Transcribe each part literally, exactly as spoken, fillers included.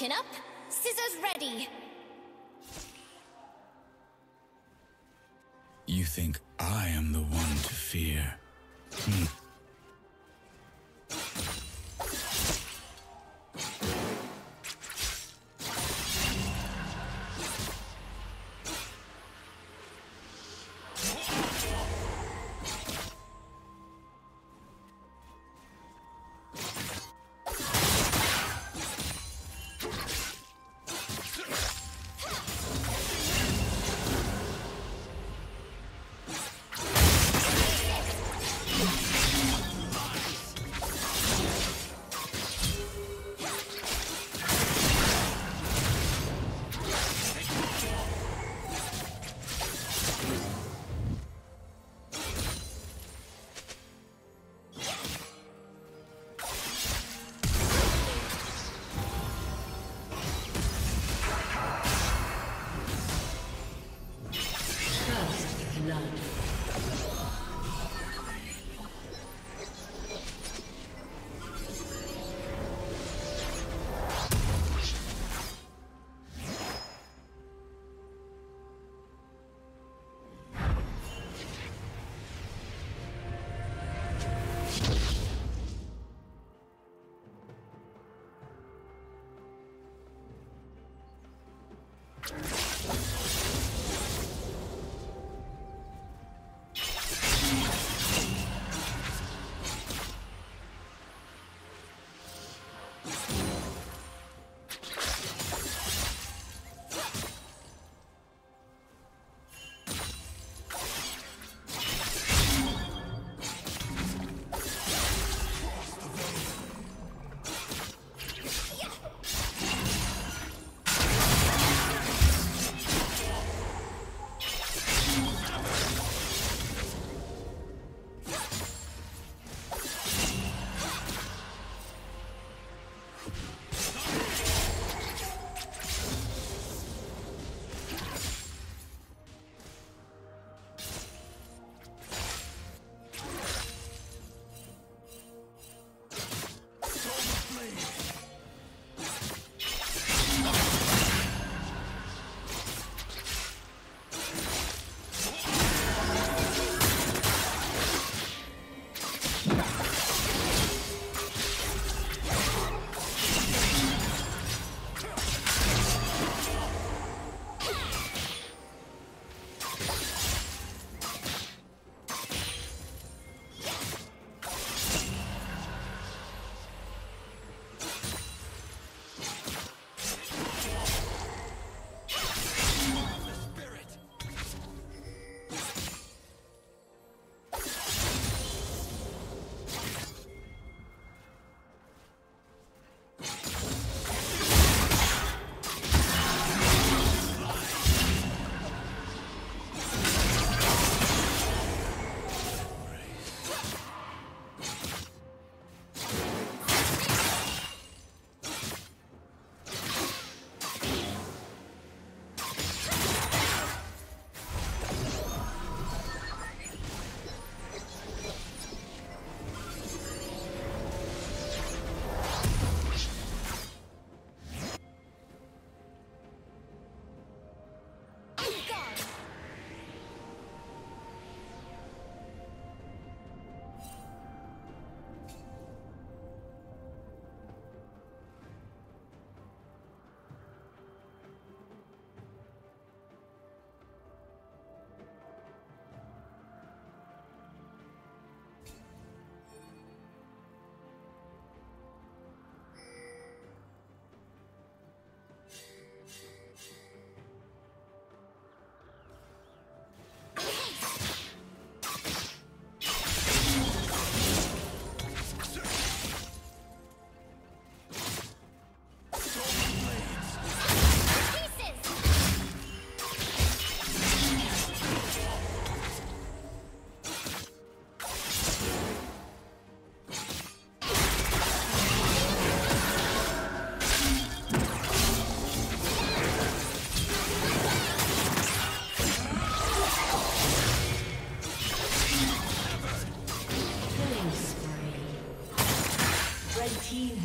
Chin up, scissors ready. You think I am the one to fear? Hmm.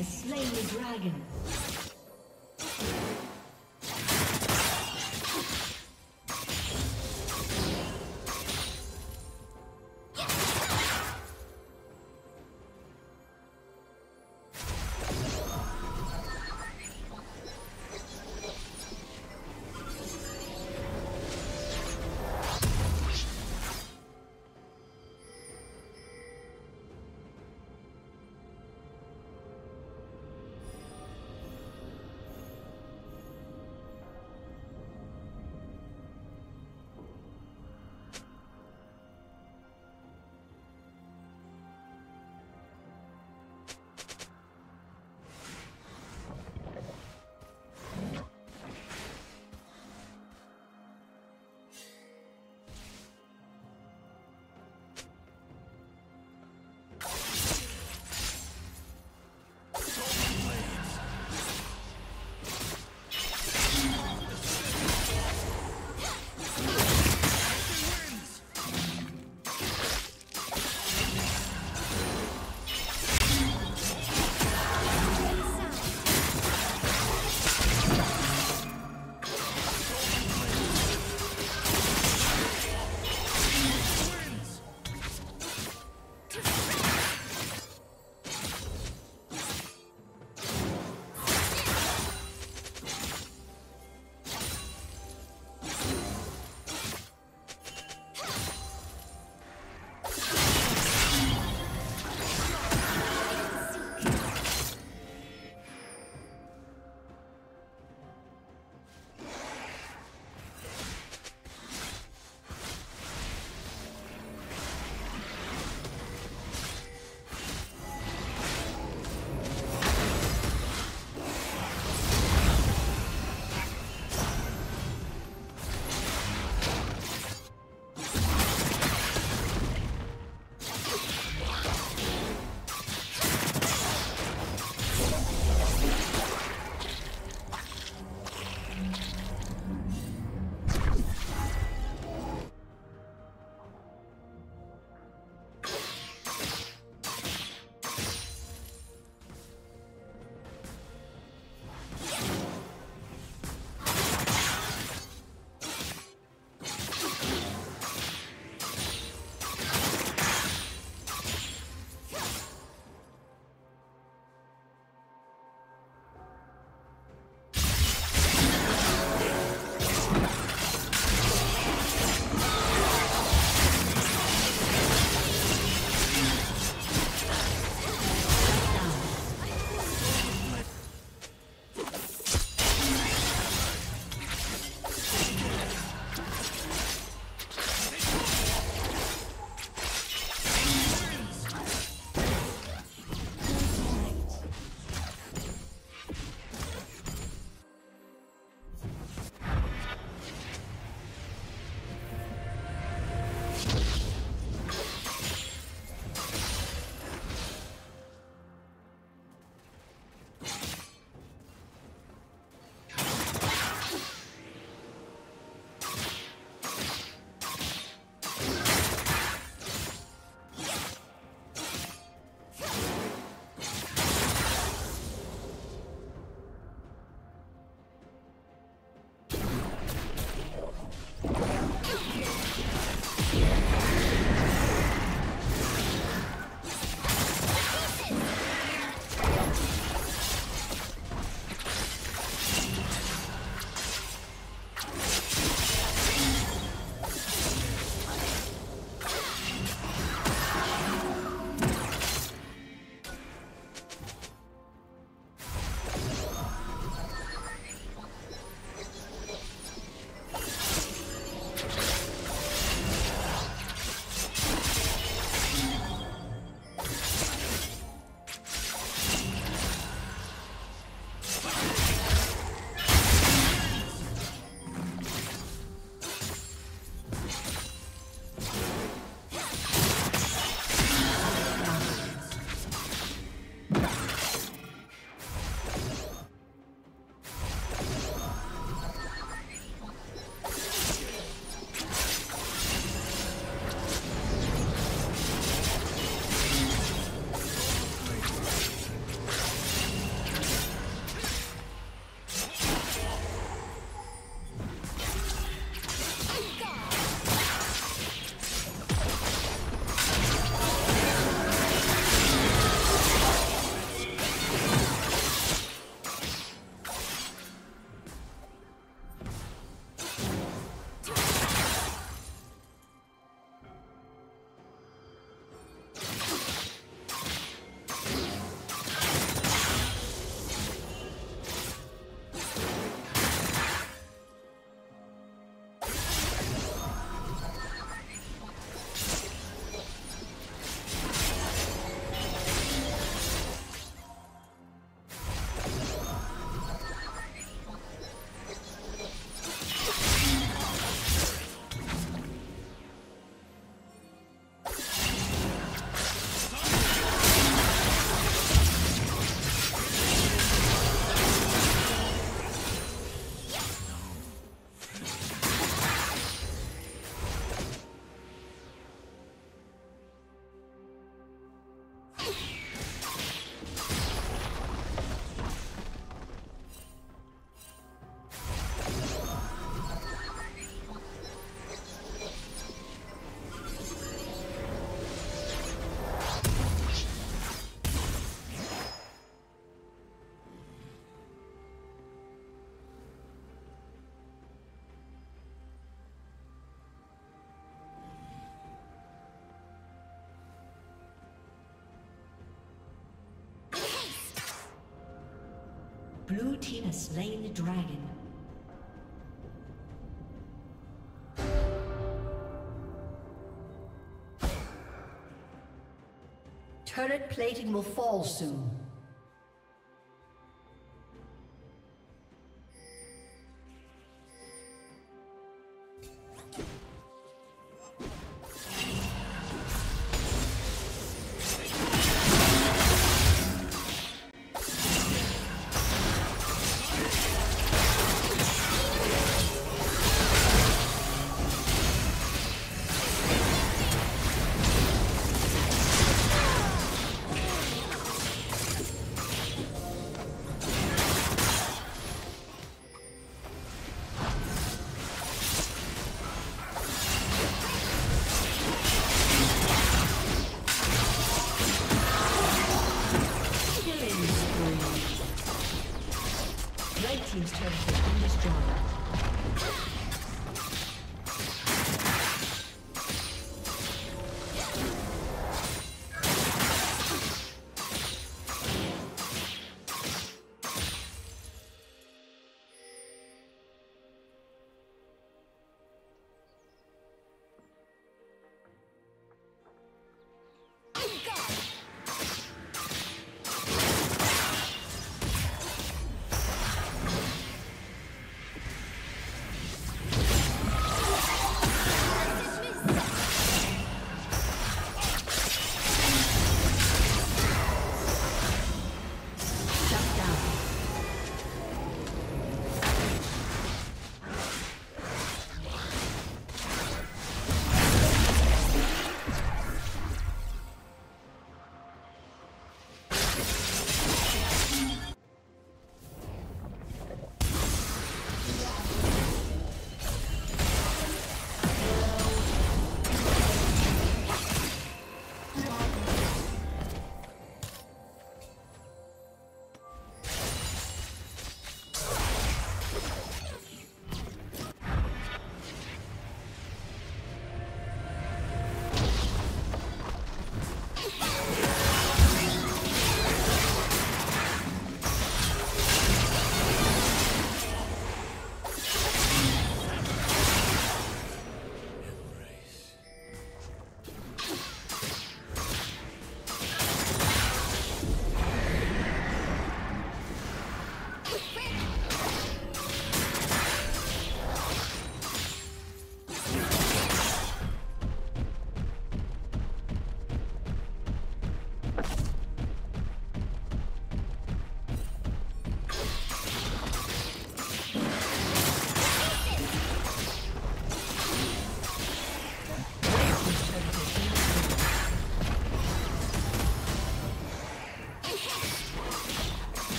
Slain the dragon. Blue team has slain the dragon. Turret plating will fall soon.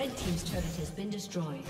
Red team's turret has been destroyed.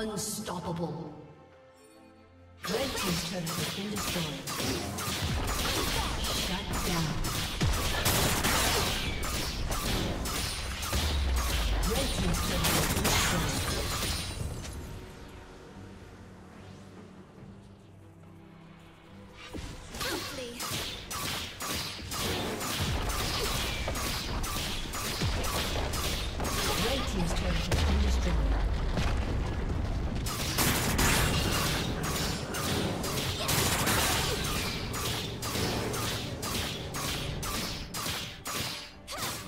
Unstoppable. Red team's turret has been destroyed. Shut down. Red team's turret has been destroyed.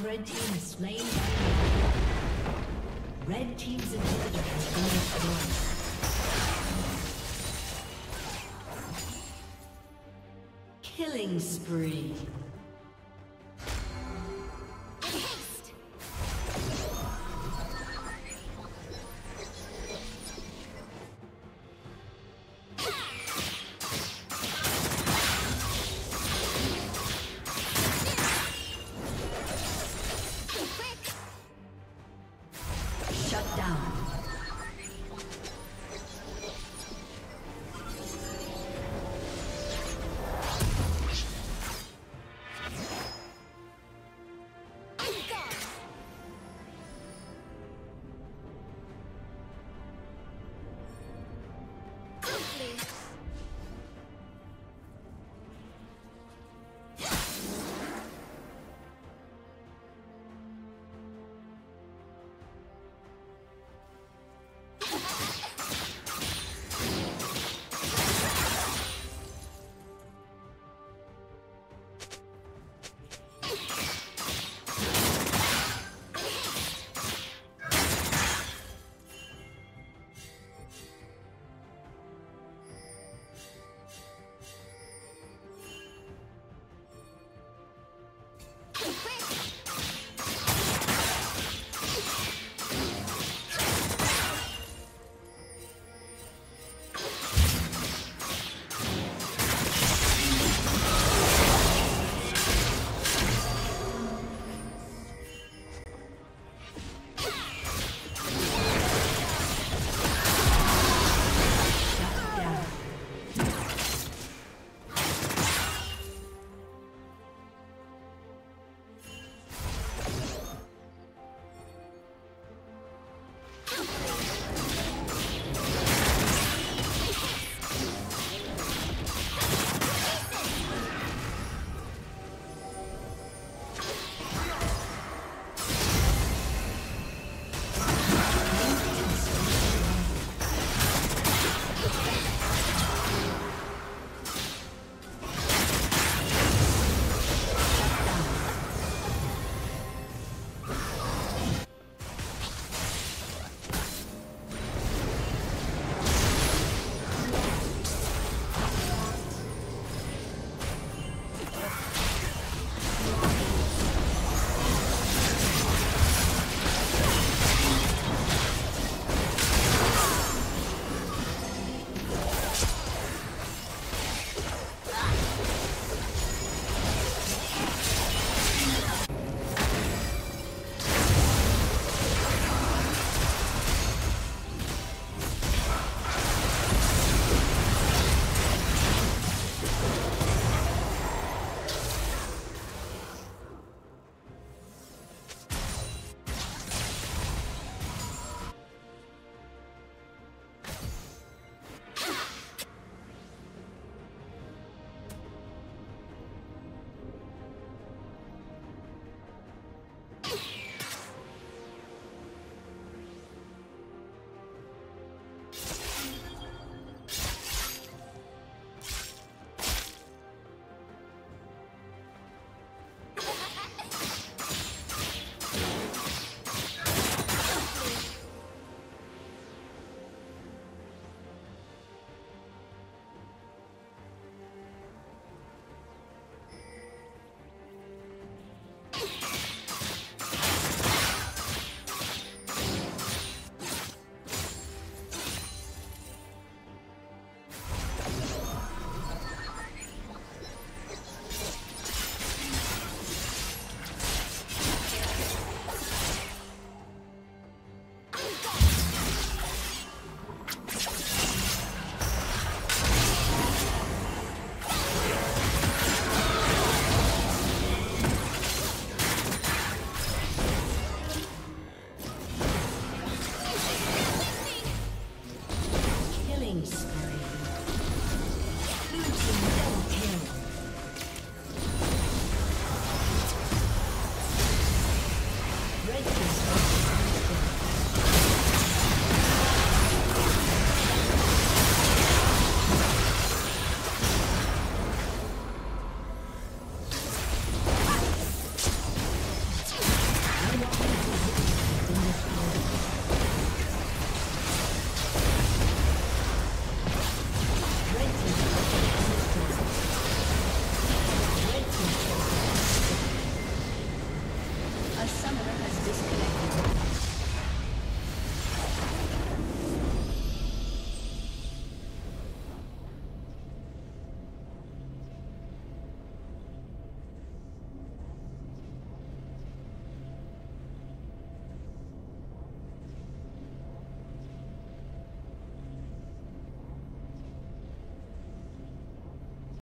Red team is slain. Red team's inhibitor has been destroyed. Killing spree.